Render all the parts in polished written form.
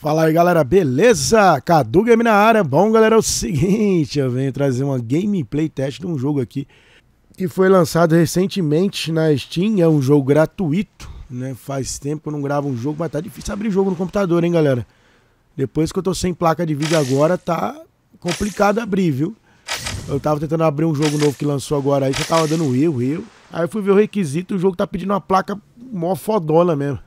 Fala aí, galera, beleza? Cadu Game na área. Bom, galera, é o seguinte, eu venho trazer uma gameplay test de um jogo aqui que foi lançado recentemente na Steam, é um jogo gratuito, né? Faz tempo que eu não gravo um jogo, mas tá difícil abrir jogo no computador, hein, galera? Depois que eu tô sem placa de vídeo agora, tá complicado abrir, viu? Eu tava tentando abrir um jogo novo que lançou agora aí, já tava dando erro. Aí eu fui ver o requisito, o jogo tá pedindo uma placa mó fodona mesmo.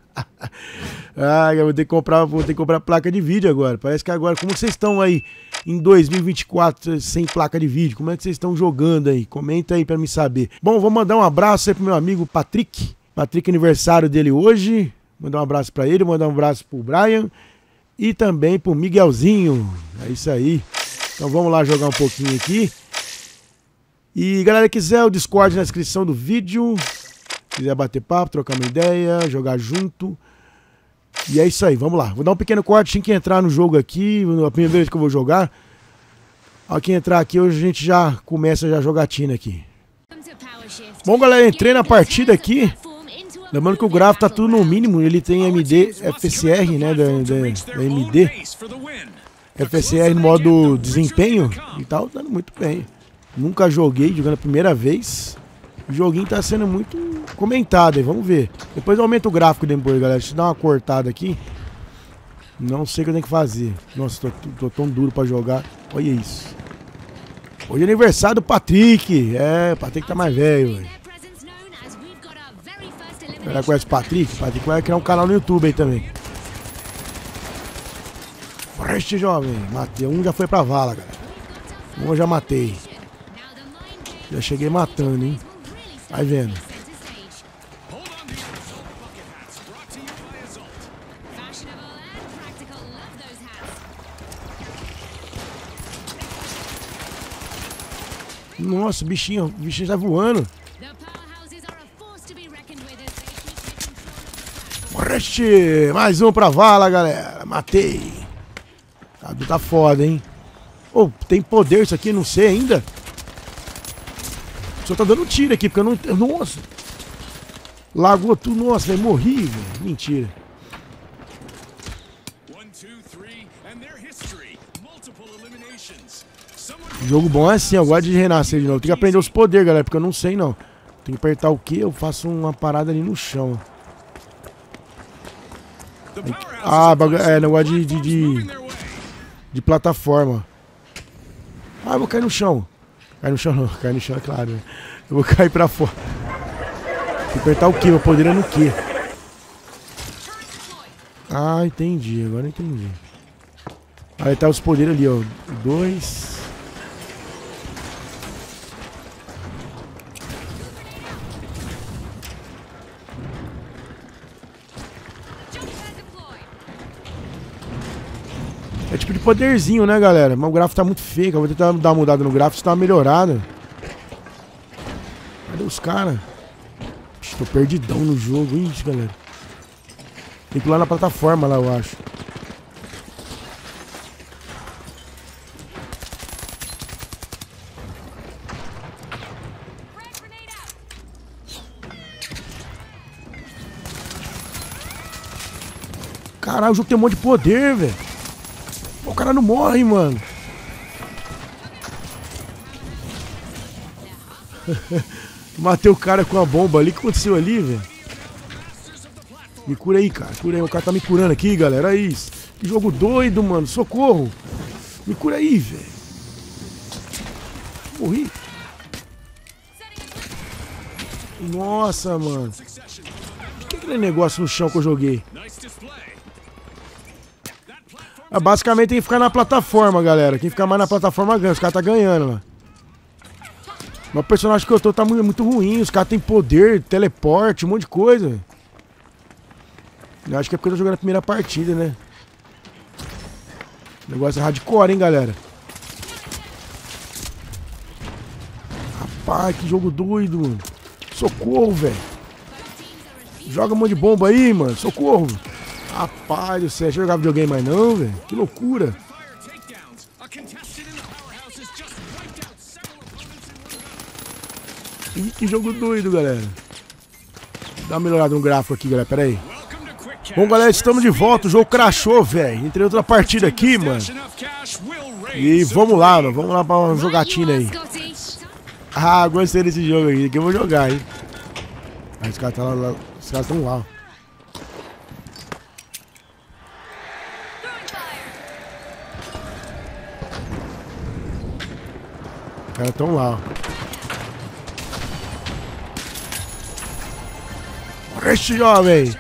Ah, eu vou ter que comprar placa de vídeo agora. Parece que agora, como vocês estão aí em 2024 sem placa de vídeo? Como é que vocês estão jogando aí? Comenta aí pra me saber. Bom, vou mandar um abraço aí pro meu amigo Patrick. Patrick, aniversário dele hoje. Mandar um abraço pra ele, mandar um abraço pro Brian e também pro Miguelzinho. É isso aí. Então vamos lá jogar um pouquinho aqui. E galera, quiser o Discord na descrição do vídeo. Se quiser bater papo, trocar uma ideia, jogar junto. E é isso aí, vamos lá. Vou dar um pequeno corte, tinha que entrar no jogo aqui. A primeira vez que eu vou jogar. Ao que entrar aqui, hoje a gente já começa a jogatina aqui. Bom, galera, entrei na partida aqui. Lembrando que o gráfico tá tudo no mínimo. Ele tem MD, FCR, né, da MD. FCR no modo desempenho. E tal, dando muito bem. Nunca joguei, jogando a primeira vez. O joguinho tá sendo muito comentado aí, vamos ver. Depois eu aumento o gráfico depois, galera. Deixa eu dar uma cortada aqui. Não sei o que eu tenho que fazer. Nossa, tô tão duro pra jogar. Olha isso. Hoje é aniversário do Patrick. É, o Patrick tá mais velho, velho. Galera, conhece o Patrick? O Patrick vai criar um canal no YouTube aí também. Preste, jovem. Matei. Um já foi pra vala, galera. Um eu já matei. Já cheguei matando, hein. Vai vendo. Nossa, o bichinho tá voando. Morreste! Mais um pra vala, galera. Matei. Cadu tá foda, hein? Oh, tem poder isso aqui? Não sei ainda. Só tá dando um tiro aqui, porque eu não... Nossa! Lagou tudo, nossa, velho, morri, velho. Mentira. O jogo bom é assim, eu gosto de renascer de novo. Tem que aprender os poderes, galera, porque eu não sei, não. Tem que apertar o quê? Eu faço uma parada ali no chão. Ah, é negócio de plataforma. Ah, eu vou cair no chão. Cai no chão não, cai no chão, é claro. Né? Eu vou cair pra fora. Vou apertar o quê? Meu poder é no quê? Ah, entendi. Agora entendi. Aí tá os poderes ali, ó. 2. É tipo de poderzinho, né, galera? Mas o gráfico tá muito feio. Eu vou tentar dar uma mudada no gráfico, se tá melhorado. Cadê os caras? Tô perdidão no jogo. Ixi, galera. Tem que ir lá na plataforma, lá, eu acho. Caralho, o jogo tem um monte de poder, velho. O cara não morre, mano. Matei o cara com a bomba ali. O que aconteceu ali, velho? Me cura aí, cara. Cura aí. O cara tá me curando aqui, galera. É isso. Que jogo doido, mano. Socorro. Me cura aí, velho. Morri. Nossa, mano. O que é aquele negócio no chão que eu joguei? Basicamente tem que ficar na plataforma, galera. Quem ficar mais na plataforma ganha. Os caras tá ganhando lá. Mas o personagem que eu tô tá muito ruim. Os caras tem poder, teleporte, um monte de coisa. Eu acho que é porque eu tô jogando a primeira partida, né? O negócio é hardcore, hein, galera. Rapaz, que jogo doido, mano. Socorro, velho. Joga um monte de bomba aí, mano. Socorro. Rapaz, você jogava videogame mais não, velho? Que loucura! Ih, que jogo doido, galera! Dá uma melhorada no gráfico aqui, galera. Pera aí. Bom, galera, estamos de volta. O jogo crashou, velho. Entrei outra partida aqui, mano. E vamos lá, mano. Vamos lá pra uma jogatina aí. Ah, gostei desse jogo aí. Aqui eu vou jogar, hein. Ah, os caras estão lá. Os caras estão lá. Os caras estão lá, ó. Este jovem.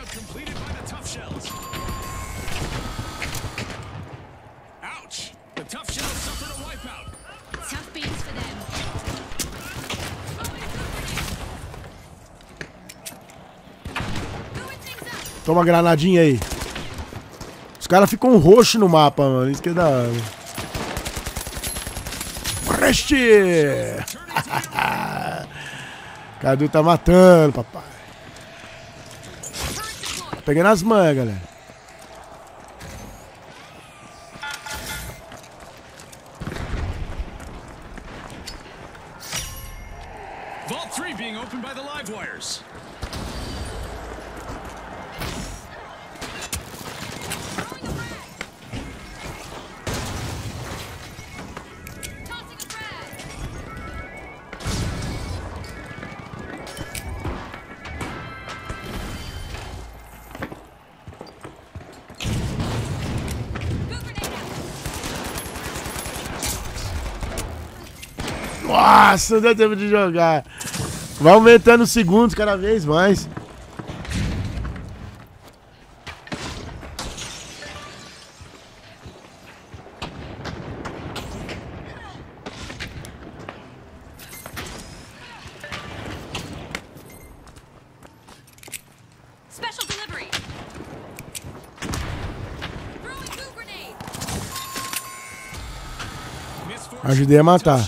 Toma granadinha aí. Os caras ficam roxo no mapa, mano. Isso que é da hora. Cadu tá matando, papai. Tá pegando as mangas, galera. Nossa, não deu tempo de jogar. Vai aumentando os segundos cada vez mais. Ajudei a matar.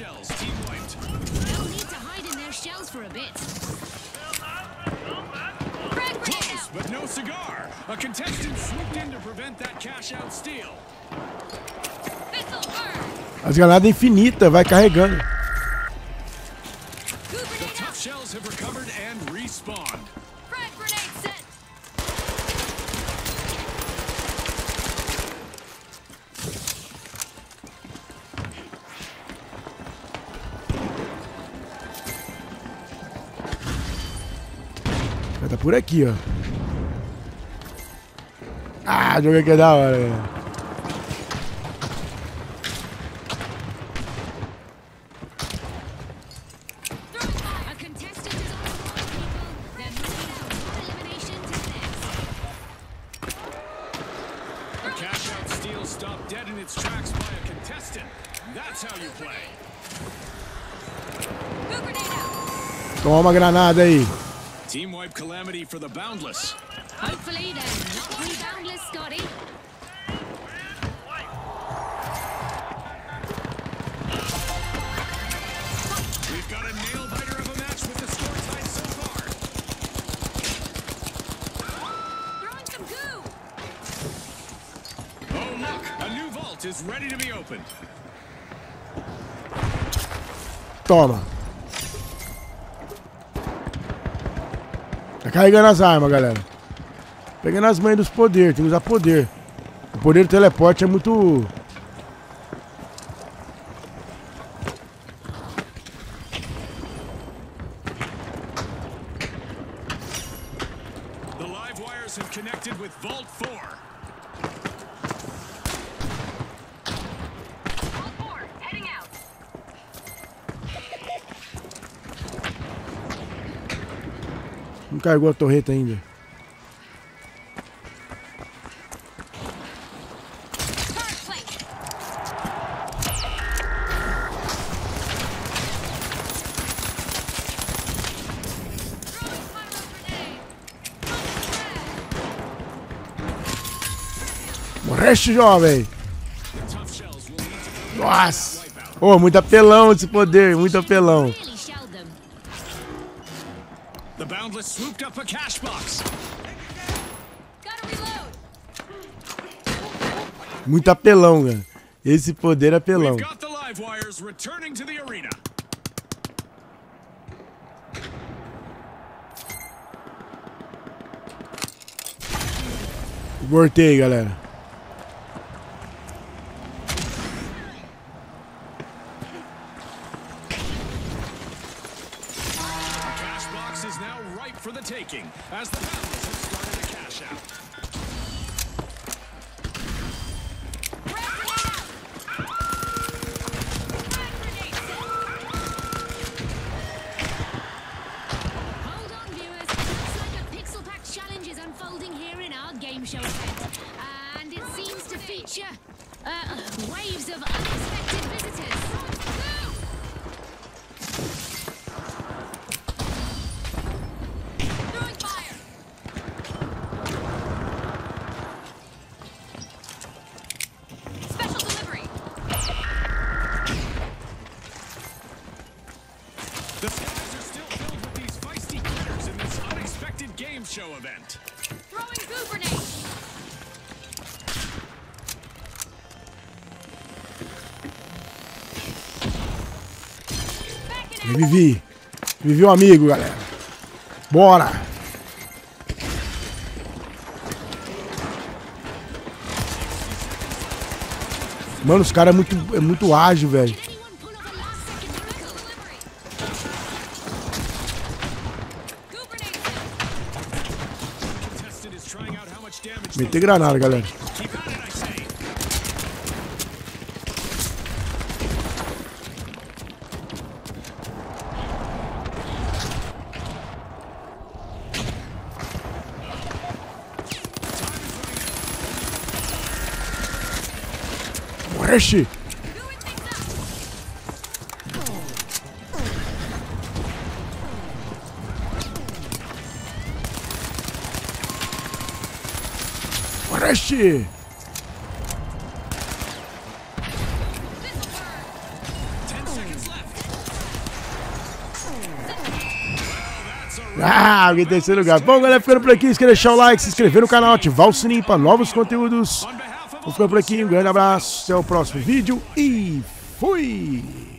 As granadas infinitas, vai carregando. Vai tá por aqui, ó. Ah, joguei que é da hora, velho. Toma uma granada aí. Team wipe calamity for the boundless. Hopefully they're not reboundless, Scotty. We've got a nail biter of a match with the score tied so far. Throwing some goo. Oh look, a new vault is ready to be opened. Toma. Tá carregando as armas, galera. Pegando as mães dos poderes, tem que usar poder. O poder do teleporte é muito... The live wires have connected with Vault 4. Não carregou a torreta ainda. Morreste, jovem! Nossa! Oh, muito apelão esse poder, muito apelão. Boundless swooped up a cash box. Gotta reload. Muito apelão, cara. Esse poder é apelão. We've got the live wires returning to the arena. Voltei, galera. Vivi. Vivi o amigo, galera. Bora! Mano, os caras é muito ágil, velho. Meter granada, galera. Oxi! Oxi! Ah, alguém em terceiro lugar. Bom, galera, ficando por aqui. Se quer deixar o like, se inscrever no canal, ativar o sininho para novos conteúdos. Vou ficando por aqui, um grande abraço, até o próximo vídeo e fui!